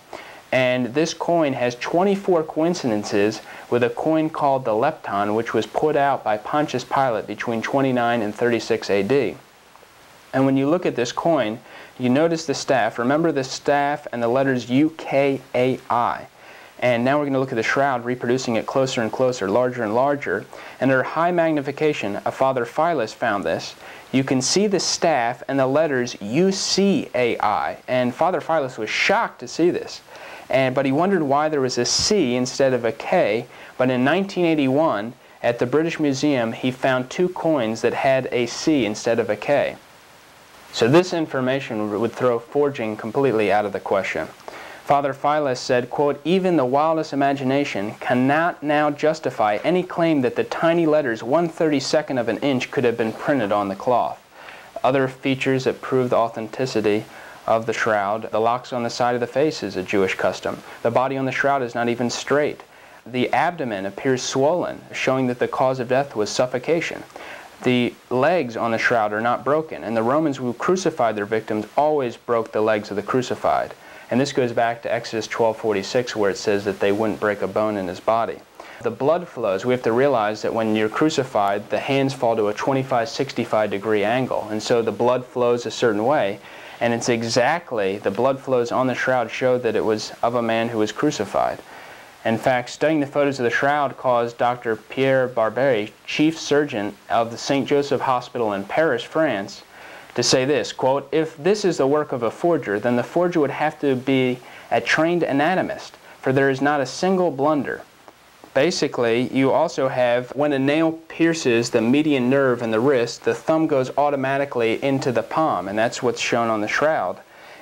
And this coin has twenty-four coincidences with a coin called the lepton, which was put out by Pontius Pilate between twenty-nine and thirty-six A D. And when you look at this coin, you notice the staff. Remember the staff and the letters U K A I. And now we're going to look at the shroud, reproducing it closer and closer, larger and larger. And under high magnification, a Father Filas found this. You can see the staff and the letters U C A I. And Father Filas was shocked to see this. And, but he wondered why there was a C instead of a K. But in nineteen eighty-one, at the British Museum, he found two coins that had a C instead of a K. So this information would throw forging completely out of the question. Father Filas said, quote, "Even the wildest imagination cannot now justify any claim that the tiny letters one thirty-second of an inch could have been printed on the cloth." Other features that prove the authenticity of the shroud: the locks on the side of the face is a Jewish custom. The body on the shroud is not even straight. The abdomen appears swollen, showing that the cause of death was suffocation. The legs on the shroud are not broken, and the Romans who crucified their victims always broke the legs of the crucified. And this goes back to Exodus twelve forty-six, where it says that they wouldn't break a bone in his body. The blood flows, we have to realize that when you're crucified, the hands fall to a twenty-five sixty-five degree angle, and so the blood flows a certain way. And it's exactly, the blood flows on the shroud show that it was of a man who was crucified. In fact, studying the photos of the shroud caused Doctor Pierre Barberi, chief surgeon of the Saint Joseph Hospital in Paris, France, to say this, quote, "If this is the work of a forger, then the forger would have to be a trained anatomist, for there is not a single blunder." Basically, you also have, when a nail pierces the median nerve in the wrist, the thumb goes automatically into the palm, and that's what's shown on the shroud.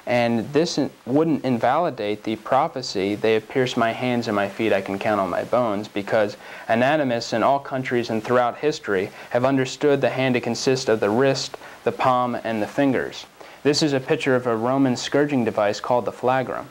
And this wouldn't invalidate the prophecy, they have pierced my hands and my feet, I can count on my bones, because anatomists in all countries and throughout history have understood the hand to consist of the wrist, the palm, and the fingers. This is a picture of a Roman scourging device called the flagrum.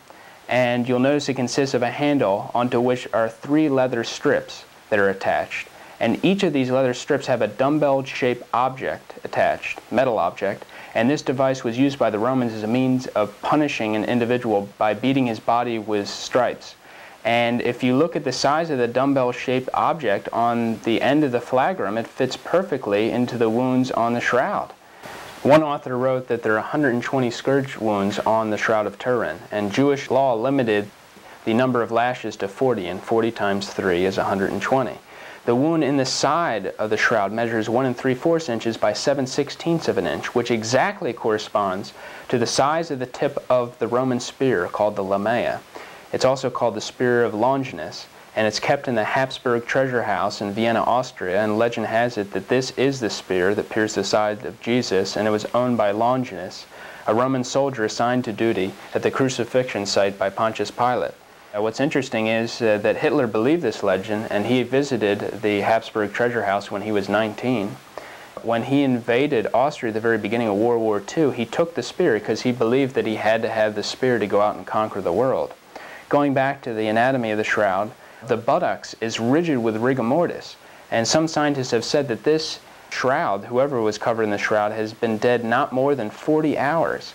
And you'll notice it consists of a handle onto which are three leather strips that are attached. And each of these leather strips have a dumbbell-shaped object attached, metal object. And this device was used by the Romans as a means of punishing an individual by beating his body with stripes. And if you look at the size of the dumbbell-shaped object on the end of the flagrum, it fits perfectly into the wounds on the shroud. One author wrote that there are one hundred twenty scourge wounds on the Shroud of Turin, and Jewish law limited the number of lashes to forty, and forty times three is one hundred twenty. The wound in the side of the shroud measures one and three-fourths inches by seven sixteenths of an inch, which exactly corresponds to the size of the tip of the Roman spear called the lamella. It's also called the spear of Longinus, and it's kept in the Habsburg treasure house in Vienna, Austria, and legend has it that this is the spear that pierced the side of Jesus, and it was owned by Longinus, a Roman soldier assigned to duty at the crucifixion site by Pontius Pilate. What's interesting is uh, that Hitler believed this legend, and he visited the Habsburg treasure house when he was nineteen. When he invaded Austria at the very beginning of World War Two, he took the spear because he believed that he had to have the spear to go out and conquer the world. Going back to the anatomy of the shroud, the buttocks is rigid with rigor mortis, and some scientists have said that this shroud, whoever was covered in the shroud, has been dead not more than forty hours.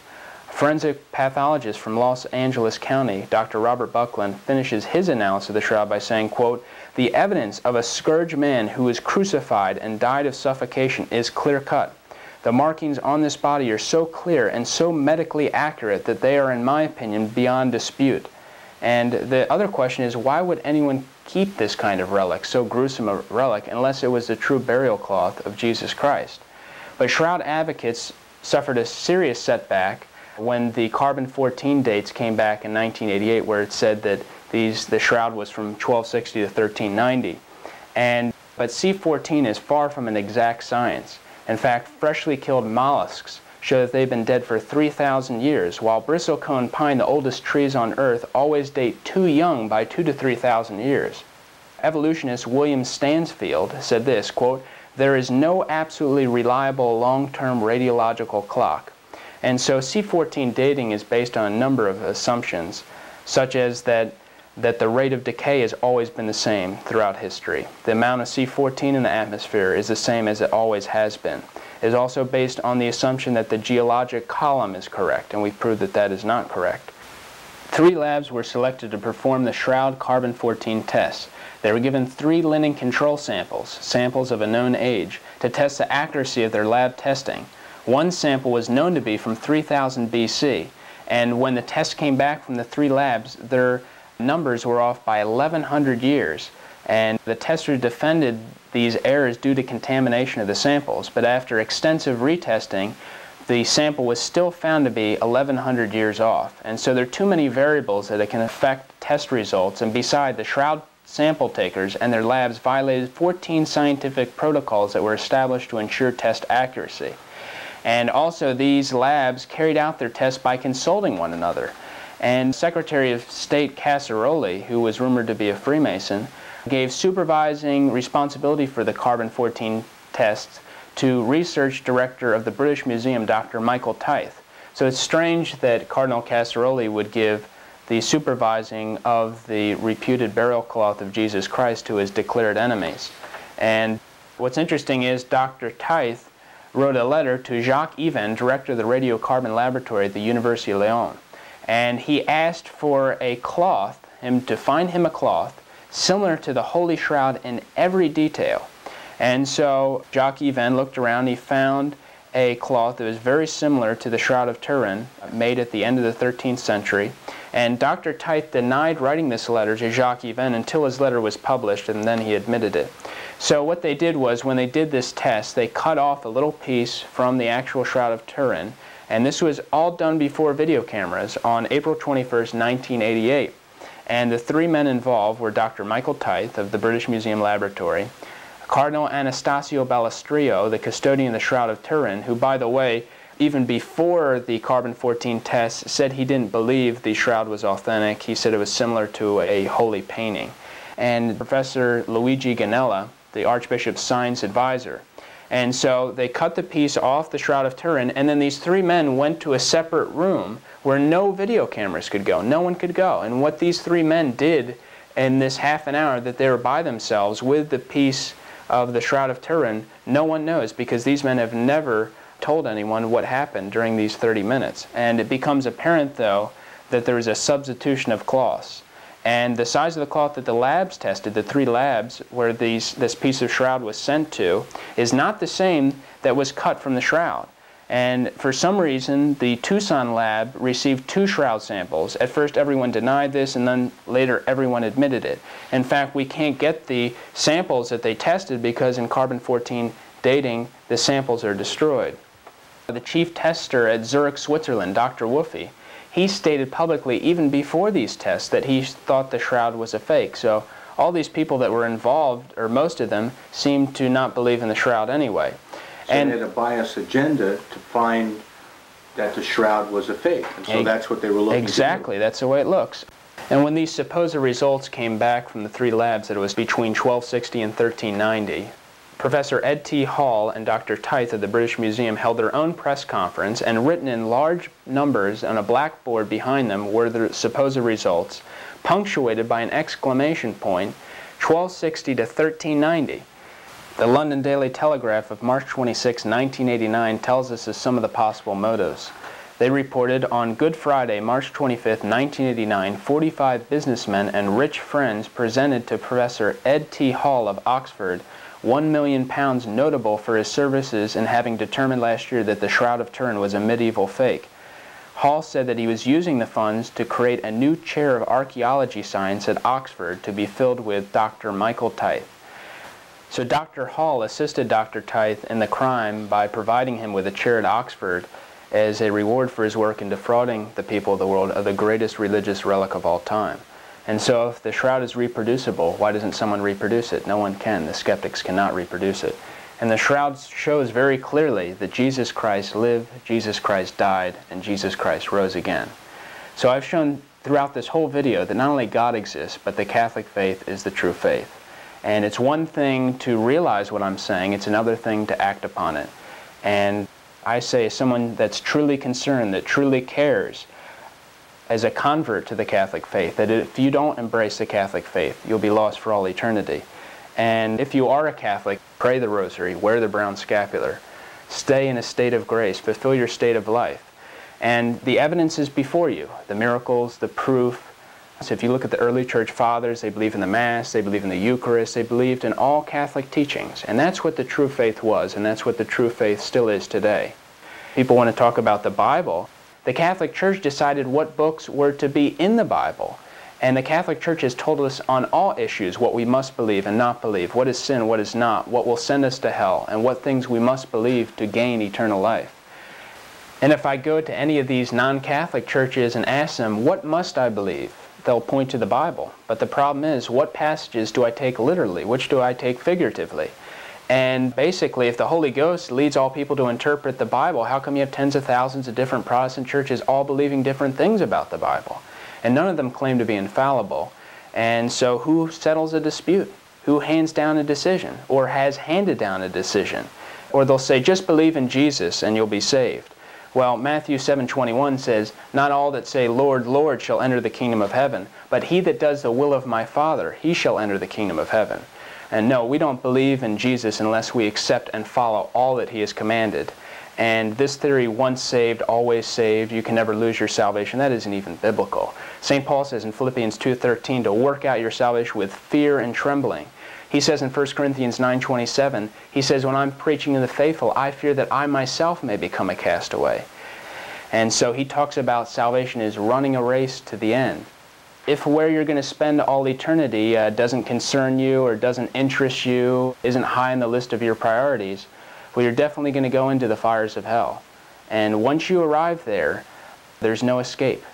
Forensic pathologist from Los Angeles County, Doctor Robert Buckland, finishes his analysis of the shroud by saying, quote, "The evidence of a scourged man who was crucified and died of suffocation is clear-cut. The markings on this body are so clear and so medically accurate that they are, in my opinion, beyond dispute." And the other question is, why would anyone keep this kind of relic, so gruesome a relic, unless it was the true burial cloth of Jesus Christ? But shroud advocates suffered a serious setback when the carbon fourteen dates came back in nineteen eighty-eight, where it said that these, the shroud was from twelve sixty to thirteen ninety. And, but C fourteen is far from an exact science. In fact, freshly killed mollusks show that they've been dead for three thousand years, while bristlecone pine, the oldest trees on Earth, always date too young by two to three thousand years. Evolutionist William Stansfield said this, quote, "There is no absolutely reliable long-term radiological clock." And so C fourteen dating is based on a number of assumptions, such as that, that the rate of decay has always been the same throughout history. The amount of C fourteen in the atmosphere is the same as it always has been. It is also based on the assumption that the geologic column is correct, and we've proved that that is not correct. Three labs were selected to perform the shroud carbon fourteen tests. They were given three linen control samples, samples of a known age, to test the accuracy of their lab testing. One sample was known to be from three thousand B C, and when the test came back from the three labs, their numbers were off by eleven hundred years, and the testers defended these errors due to contamination of the samples, but after extensive retesting, the sample was still found to be eleven hundred years off, and so there are too many variables that it can affect test results, and besides, the shroud sample takers and their labs violated fourteen scientific protocols that were established to ensure test accuracy. And also, these labs carried out their tests by consulting one another. And Secretary of State Casseroli, who was rumored to be a Freemason, gave supervising responsibility for the carbon fourteen tests to Research Director of the British Museum, Doctor Michael Tite. So it's strange that Cardinal Casseroli would give the supervising of the reputed burial cloth of Jesus Christ to his declared enemies. And what's interesting is Doctor Tite wrote a letter to Jacques Evin, director of the Radiocarbon Laboratory at the University of Lyon. And he asked for a cloth, him to find him a cloth, similar to the Holy Shroud in every detail. And so Jacques Evin looked around, he found a cloth that was very similar to the Shroud of Turin, made at the end of the thirteenth century. And Doctor Tite denied writing this letter to Jacques Evin until his letter was published, and then he admitted it. So what they did was, when they did this test, they cut off a little piece from the actual Shroud of Turin, and this was all done before video cameras on April twenty-first, nineteen eighty-eight. And the three men involved were Doctor Michael Tite of the British Museum Laboratory, Cardinal Anastasio Balestrio, the custodian of the Shroud of Turin, who, by the way, even before the carbon fourteen test, said he didn't believe the shroud was authentic. He said it was similar to a holy painting. And Professor Luigi Ganella, the Archbishop's science advisor. And so they cut the piece off the Shroud of Turin, and then these three men went to a separate room where no video cameras could go. No one could go. And what these three men did in this half an hour that they were by themselves with the piece of the Shroud of Turin, no one knows, because these men have never told anyone what happened during these thirty minutes. And it becomes apparent, though, that there is a substitution of cloths. And the size of the cloth that the labs tested, the three labs where these, this piece of shroud was sent to, is not the same that was cut from the shroud. And for some reason, the Tucson lab received two shroud samples. At first, everyone denied this, and then later, everyone admitted it. In fact, we can't get the samples that they tested because in carbon fourteen dating, the samples are destroyed. The chief tester at Zurich, Switzerland, Doctor Woofy, he stated publicly, even before these tests, that he thought the shroud was a fake. So all these people that were involved, or most of them, seemed to not believe in the shroud anyway. So and they had a biased agenda to find that the shroud was a fake. And so that's what they were looking for. Exactly, that's the way it looks. And when these supposed results came back from the three labs that it was between twelve sixty and thirteen ninety, Professor Ed T. Hall and Doctor Tite of the British Museum held their own press conference, and written in large numbers on a blackboard behind them were the supposed results, punctuated by an exclamation point, twelve sixty to thirteen ninety. The London Daily Telegraph of March twenty-sixth, nineteen eighty-nine tells us of some of the possible motives. They reported on Good Friday, March twenty-fifth, nineteen eighty-nine, forty-five businessmen and rich friends presented to Professor Ed T. Hall of Oxford one million pounds notable for his services in having determined last year that the Shroud of Turin was a medieval fake. Hall said that he was using the funds to create a new chair of archaeology science at Oxford to be filled with Doctor Michael Tite. So Doctor Hall assisted Doctor Tite in the crime by providing him with a chair at Oxford as a reward for his work in defrauding the people of the world of the greatest religious relic of all time. And so if the shroud is reproducible, why doesn't someone reproduce it? No one can. The skeptics cannot reproduce it. And the shroud shows very clearly that Jesus Christ lived, Jesus Christ died, and Jesus Christ rose again. So I've shown throughout this whole video that not only God exists, but the Catholic faith is the true faith. And it's one thing to realize what I'm saying, it's another thing to act upon it. And I say, someone that's truly concerned, that truly cares, as a convert to the Catholic faith, that if you don't embrace the Catholic faith, you'll be lost for all eternity. And if you are a Catholic, pray the rosary, wear the brown scapular, stay in a state of grace, fulfill your state of life. And the evidence is before you, the miracles, the proof. So if you look at the early church fathers, they believe in the Mass, they believe in the Eucharist, they believed in all Catholic teachings. And that's what the true faith was, and that's what the true faith still is today. People want to talk about the Bible. The Catholic Church decided what books were to be in the Bible. And the Catholic Church has told us on all issues what we must believe and not believe, what is sin, what is not, what will send us to hell, and what things we must believe to gain eternal life. And if I go to any of these non-Catholic churches and ask them, what must I believe? They'll point to the Bible. But the problem is, what passages do I take literally? Which do I take figuratively? And basically, if the Holy Ghost leads all people to interpret the Bible, how come you have tens of thousands of different Protestant churches all believing different things about the Bible? And none of them claim to be infallible. And so who settles a dispute? Who hands down a decision? Or has handed down a decision? Or they'll say, just believe in Jesus and you'll be saved. Well, Matthew seven twenty-one says, not all that say, Lord, Lord, shall enter the kingdom of heaven, but he that does the will of my Father, he shall enter the kingdom of heaven. And no, we don't believe in Jesus unless we accept and follow all that he has commanded. And this theory, once saved, always saved, you can never lose your salvation, that isn't even biblical. Saint Paul says in Philippians two thirteen to work out your salvation with fear and trembling. He says in First Corinthians nine twenty-seven, he says, when I'm preaching to the faithful, I fear that I myself may become a castaway. And so he talks about salvation as running a race to the end. If where you're going to spend all eternity uh, doesn't concern you or doesn't interest you, isn't high on the list of your priorities, well, you're definitely going to go into the fires of hell. And once you arrive there, there's no escape.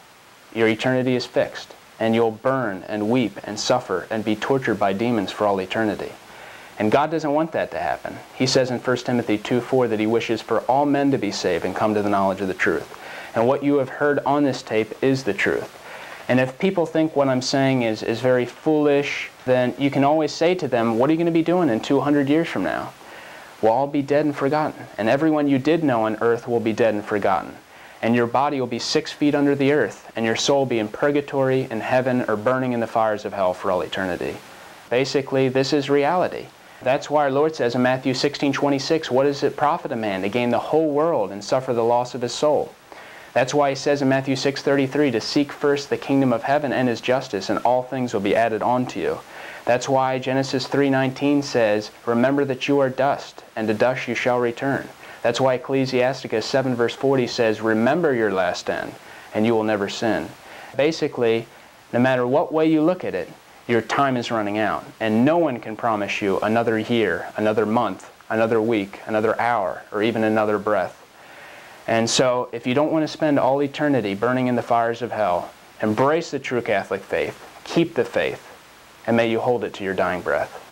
Your eternity is fixed, and you'll burn and weep and suffer and be tortured by demons for all eternity. And God doesn't want that to happen. He says in First Timothy two four that he wishes for all men to be saved and come to the knowledge of the truth. And what you have heard on this tape is the truth. And if people think what I'm saying is, is very foolish, then you can always say to them, what are you going to be doing in two hundred years from now? We'll all be dead and forgotten. And everyone you did know on earth will be dead and forgotten. And your body will be six feet under the earth, and your soul will be in purgatory, in heaven, or burning in the fires of hell for all eternity. Basically, this is reality. That's why our Lord says in Matthew sixteen twenty-six, what does it profit a man to gain the whole world and suffer the loss of his soul? That's why he says in Matthew six thirty-three, to seek first the kingdom of heaven and his justice, and all things will be added unto you. That's why Genesis three nineteen says, remember that you are dust, and to dust you shall return. That's why Ecclesiasticus seven verse forty says, remember your last end, and you will never sin. Basically, no matter what way you look at it, your time is running out, and no one can promise you another year, another month, another week, another hour, or even another breath. And so, if you don't want to spend all eternity burning in the fires of hell, embrace the true Catholic faith, keep the faith, and may you hold it to your dying breath.